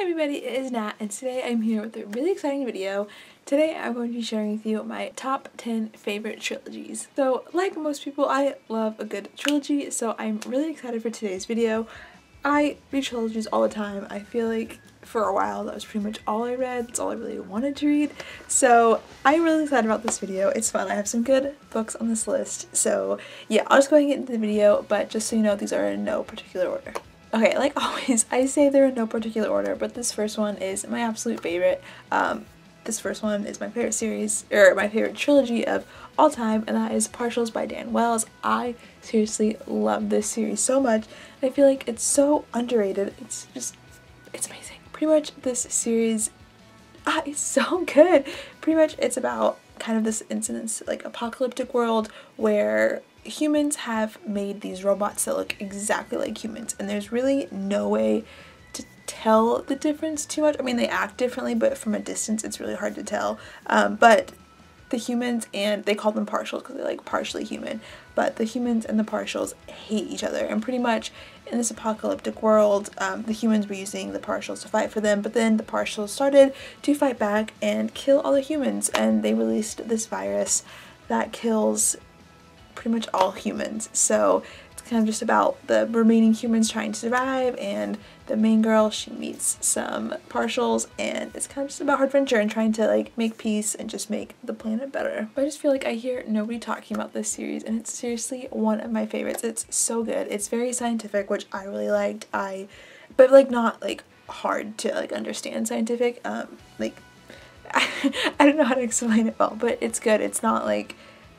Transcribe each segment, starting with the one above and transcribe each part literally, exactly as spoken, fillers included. Hi everybody, it is Nat, and today I'm here with a really exciting video. Today I'm going to be sharing with you my top ten favorite trilogies. So like most people, I love a good trilogy, so I'm really excited for today's video. I read trilogies all the time. I feel like for a while that was pretty much all I read, that's all I really wanted to read. So I'm really excited about this video, it's fun, I have some good books on this list. So yeah, I'll just go ahead and get into the video, but just so you know, these are in no particular order. Okay, like always, I say they're in no particular order, but this first one is my absolute favorite. Um, this first one is my favorite series, or my favorite trilogy of all time, and that is Partials by Dan Wells. I seriously love this series so much. I feel like it's so underrated. It's just, it's amazing. Pretty much this series ah, is so good. Pretty much it's about kind of this incident, like apocalyptic world where humans have made these robots that look exactly like humans, and there's really no way to tell the difference too much. I mean, they act differently, but from a distance it's really hard to tell. Um, but the humans and, they call them partials because they're like partially human, but the humans and the partials hate each other, and pretty much in this apocalyptic world, um, the humans were using the partials to fight for them, but then the partials started to fight back and kill all the humans, and they released this virus that kills pretty much all humans. So it's kind of just about the remaining humans trying to survive, and the main girl, she meets some partials, and it's kind of just about her adventure and trying to like make peace and just make the planet better. But I just feel like I hear nobody talking about this series, and it's seriously one of my favorites. It's so good. It's very scientific, which I really liked. I but like not like hard to like understand scientific. Um like I don't know how to explain it well, but it's good. It's not like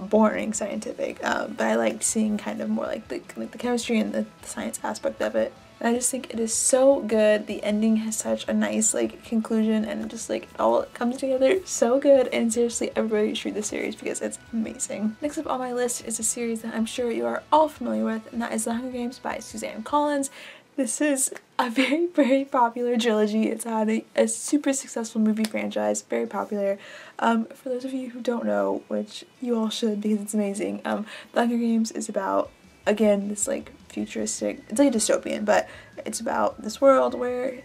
boring scientific, um, but I liked seeing kind of more like the, like the chemistry and the science aspect of it. And I just think it is so good. The ending has such a nice like conclusion, and just like it all comes together so good, and seriously everybody should read the series because it's amazing. Next up on my list is a series that I'm sure you are all familiar with, and that is The Hunger Games by Suzanne Collins. This is a very, very popular trilogy. It's had a, a super successful movie franchise, very popular. Um, for those of you who don't know, which you all should because it's amazing, um, The Hunger Games is about, again, this like futuristic, it's like a dystopian, but it's about this world where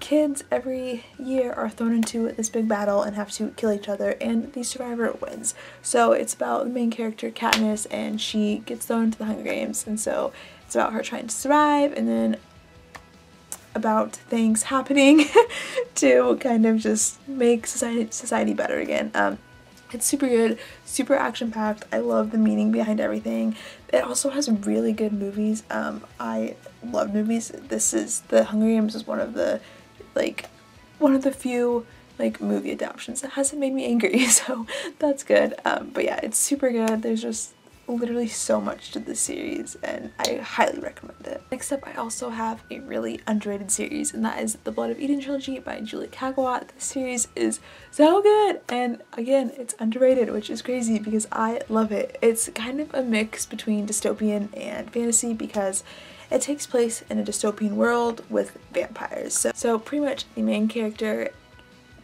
kids every year are thrown into this big battle and have to kill each other, and the survivor wins. So it's about the main character, Katniss, and she gets thrown into the Hunger Games, and so it's about her trying to survive, and then about things happening to kind of just make society society better again. Um, it's super good, super action-packed. I love the meaning behind everything. It also has really good movies. Um, I love movies. This is, The Hunger Games is one of the, like, one of the few like movie adaptations that hasn't made me angry, so that's good. Um, but yeah, it's super good. There's just literally so much to this series, and I highly recommend it. Next up, I also have a really underrated series, and that is the Blood of Eden trilogy by Julie Kagawa. This series is so good, and again, it's underrated, which is crazy because I love it. It's kind of a mix between dystopian and fantasy because it takes place in a dystopian world with vampires. So, so pretty much the main character,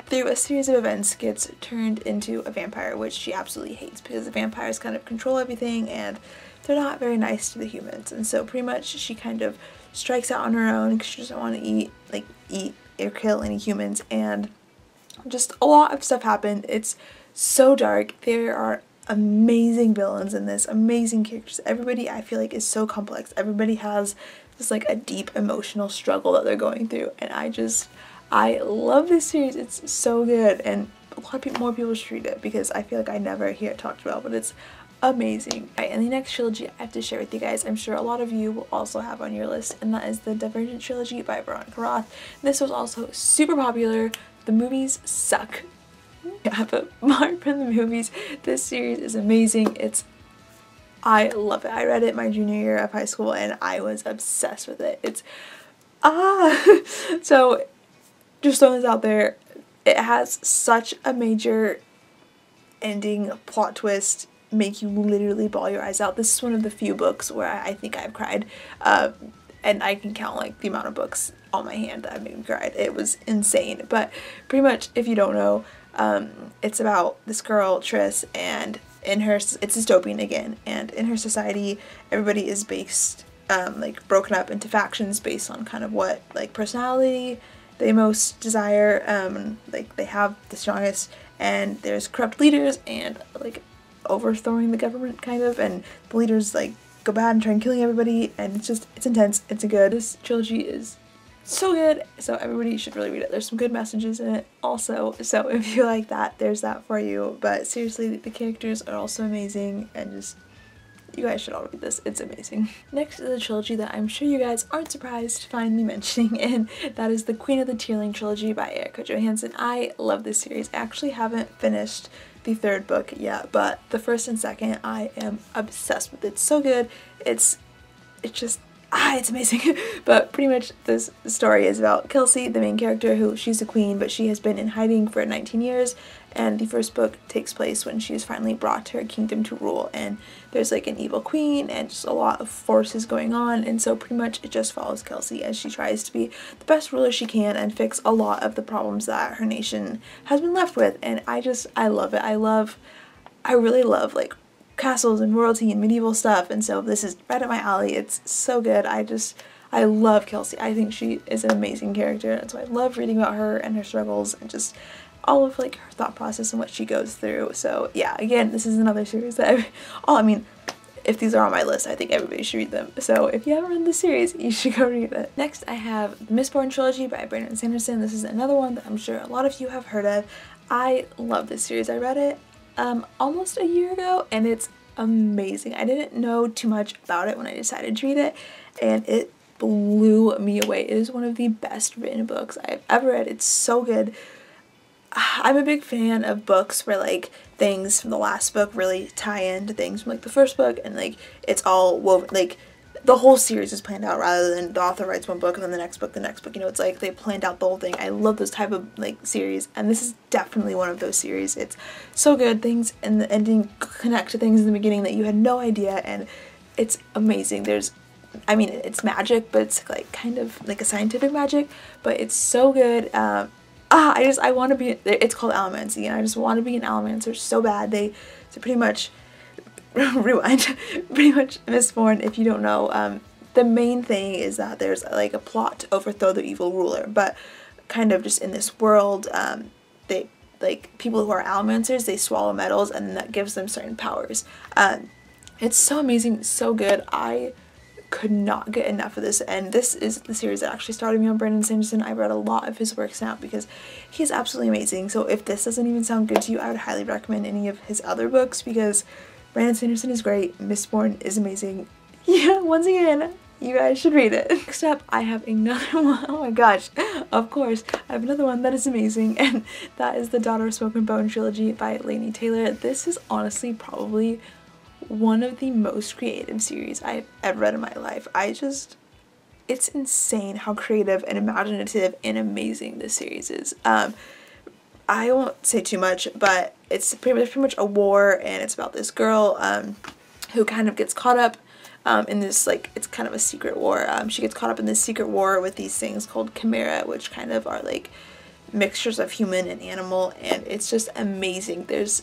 through a series of events, gets turned into a vampire, which she absolutely hates because the vampires kind of control everything and they're not very nice to the humans, and so pretty much she kind of strikes out on her own because she doesn't want to eat like eat or kill any humans, and just a lot of stuff happened. It's so dark. There are amazing villains in this, amazing characters. Everybody, I feel like, is so complex. Everybody has just like a deep emotional struggle that they're going through, and I just I love this series. It's so good, and a lot of people, more people should read it because I feel like I never hear it talked about, but it's amazing. Alright, and the next trilogy I have to share with you guys, I'm sure a lot of you will also have on your list, and that is the Divergent trilogy by Veronica Roth. This was also super popular. The movies suck. Yeah, but apart from the movies, this series is amazing. It's I love it. I read it my junior year of high school, and I was obsessed with it. It's ah so just throwing this out there, it has such a major ending plot twist, make you literally bawl your eyes out. This is one of the few books where I, I think I've cried, uh, and I can count like the amount of books on my hand that I've made me cry. It was insane. But pretty much, if you don't know, um, it's about this girl, Triss, and in her, it's dystopian again, and in her society, everybody is based, um, like broken up into factions based on kind of what like personality they most desire, um, like they have the strongest, and there's corrupt leaders and like overthrowing the government kind of, and the leaders like go bad and try and killing everybody, and it's just, it's intense, it's a good, this trilogy is so good, so everybody should really read it. There's some good messages in it also, so if you like that, there's that for you. But seriously, the characters are also amazing, and just, you guys should all read this, it's amazing. Next is a trilogy that I'm sure you guys aren't surprised to find me mentioning, and that is The Queen of the Tearling trilogy by Erica Johansson. I love this series. I actually haven't finished the third book yet, but the first and second I am obsessed with. It's so good, it's, it's just, ah, it's amazing. But pretty much this story is about Kelsey, the main character, who, she's a queen, but she has been in hiding for nineteen years, and the first book takes place when she is finally brought to her kingdom to rule, and there's like an evil queen and just a lot of forces going on, and so pretty much it just follows Kelsey as she tries to be the best ruler she can and fix a lot of the problems that her nation has been left with. And I just, I love it. I love, I really love like castles and royalty and medieval stuff, and so this is right up my alley. It's so good. I just, I love Kelsey. I think she is an amazing character, and so I love reading about her and her struggles and just all of like her thought process and what she goes through. So yeah, again, this is another series that I, oh, I mean, if these are on my list, I think everybody should read them. So if you haven't read the series, you should go read it. Next, I have the Mistborn trilogy by Brandon Sanderson. This is another one that I'm sure a lot of you have heard of. I love this series. I read it um, almost a year ago, and it's amazing. I didn't know too much about it when I decided to read it, and it blew me away. It is one of the best written books I've ever read. It's so good. I'm a big fan of books where like things from the last book really tie into things from like the first book, and like it's all woven, like the whole series is planned out rather than the author writes one book and then the next book, the next book, you know, it's like they planned out the whole thing. I love those type of like series, and this is definitely one of those series. It's so good. Things in the ending connect to things in the beginning that you had no idea, and it's amazing. There's, I mean, it's magic, but it's like kind of like a scientific magic, but it's so good. Um, Ah, I just, I want to be, it's called Alomancy, and I just want to be an Alomancer so bad. They, so pretty much, rewind, pretty much Mistborn, if you don't know, um, the main thing is that there's like a plot to overthrow the evil ruler, but kind of just in this world, um, they, like, people who are Alomancers, they swallow metals, and that gives them certain powers. Um, it's so amazing, so good. I could not get enough of this, and this is the series that actually started me on Brandon Sanderson. I read a lot of his works now because he's absolutely amazing. So if this doesn't even sound good to you, I would highly recommend any of his other books, because Brandon Sanderson is great, Mistborn is amazing. Yeah, once again, you guys should read it. Next up, I have another one, oh my gosh, of course, I have another one that is amazing, and that is the Daughter of Smoke and Bone trilogy by Laini Taylor. This is honestly probably one of the most creative series I've ever read in my life. I just, it's insane how creative and imaginative and amazing this series is. Um, I won't say too much, but it's pretty much, pretty much a war, and it's about this girl um, who kind of gets caught up um, in this, like, it's kind of a secret war. Um, she gets caught up in this secret war with these things called Chimera, which kind of are like mixtures of human and animal, and it's just amazing. There's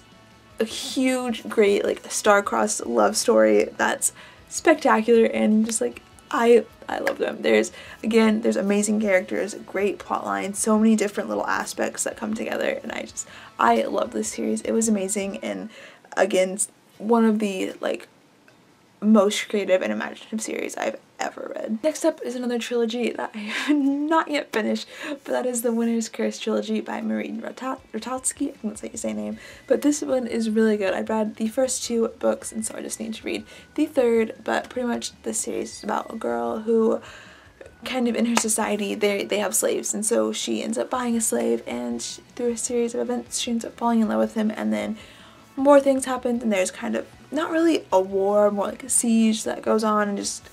a huge, great, like, star-crossed love story that's spectacular, and just, like, I I love them. There's, again, there's amazing characters, great plot lines, so many different little aspects that come together, and I just, I love this series. It was amazing, and again, one of the, like, most creative and imaginative series I've ever read. Next up is another trilogy that I have not yet finished, but that is the Winner's Curse trilogy by Marie Rutkoski. I think that's how you say name, but this one is really good. I've read the first two books, and so I just need to read the third, but pretty much this series is about a girl who kind of, in her society, they they have slaves, and so she ends up buying a slave, and she, through a series of events, she ends up falling in love with him, and then more things happen, and there's kind of not really a war, more like a siege that goes on, and just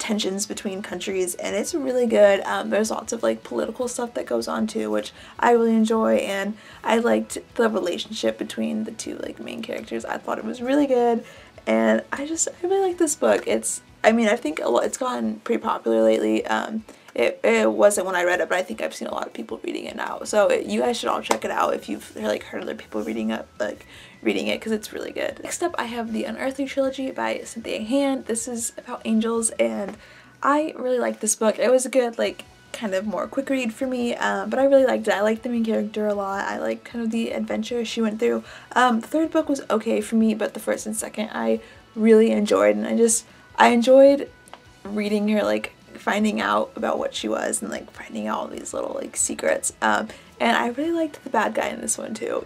tensions between countries, and it's really good. Um, there's lots of like political stuff that goes on too, which I really enjoy, and I liked the relationship between the two like main characters. I thought it was really good, and I just, I really like this book. It's, I mean, I think a lot, it's gotten pretty popular lately. Um, It, it wasn't when I read it, but I think I've seen a lot of people reading it now. So it, you guys should all check it out if you've like heard other people reading it, like reading it, because it's really good. Next up, I have the Unearthly trilogy by Cynthia Hand. This is about angels, and I really like this book. It was a good like kind of more quick read for me, uh, but I really liked it. I liked the main character a lot. I liked kind of the adventure she went through. Um, the third book was okay for me, but the first and second I really enjoyed, and I just, I enjoyed reading her, like, finding out about what she was and, like, finding out all these little, like, secrets. Um, and I really liked the bad guy in this one too.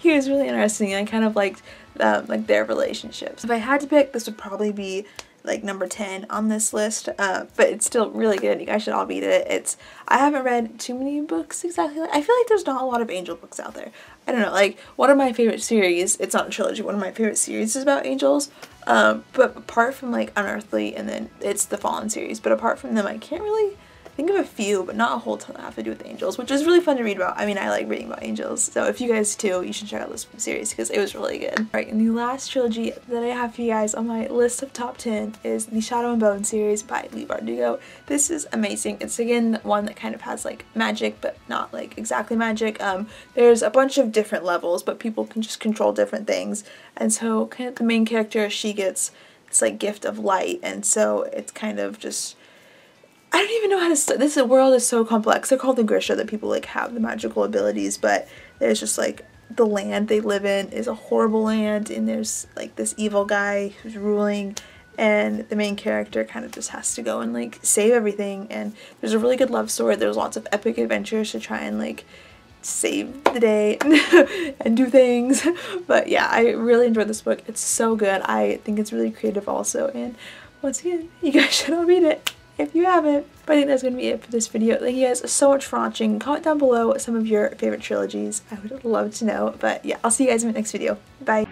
He was really interesting, and I kind of liked, um, like, their relationships. If I had to pick, this would probably be like number ten on this list, uh, but it's still really good. You guys should all read it. It's, I haven't read too many books exactly. I feel like there's not a lot of angel books out there. I don't know, like, one of my favorite series, it's not a trilogy, one of my favorite series is about angels, um, but apart from, like, Unearthly, and then it's the Fallen series, but apart from them, I can't really think of a few, but not a whole ton that have to do with angels, which is really fun to read about. I mean, I like reading about angels, so if you guys do, you should check out this series because it was really good. Alright, and the last trilogy that I have for you guys on my list of top ten is the Shadow and Bone series by Leigh Bardugo. This is amazing. It's, again, one that kind of has, like, magic, but not, like, exactly magic. Um, there's a bunch of different levels, but people can just control different things, and so kind of the main character, she gets this, like, gift of light, and so it's kind of just, I don't even know how to st this world is so complex. They're called the Grisha, that people, like, have the magical abilities, but there's just, like, the land they live in is a horrible land, and there's, like, this evil guy who's ruling, and the main character kind of just has to go and, like, save everything, and there's a really good love story. There's lots of epic adventures to try and, like, save the day and do things. But yeah, I really enjoyed this book. It's so good. I think it's really creative also, and once again, you guys should all read it if you haven't. But I think that's going to be it for this video. Thank you guys so much for watching. Comment down below some of your favorite trilogies. I would love to know. But yeah, I'll see you guys in the next video. Bye!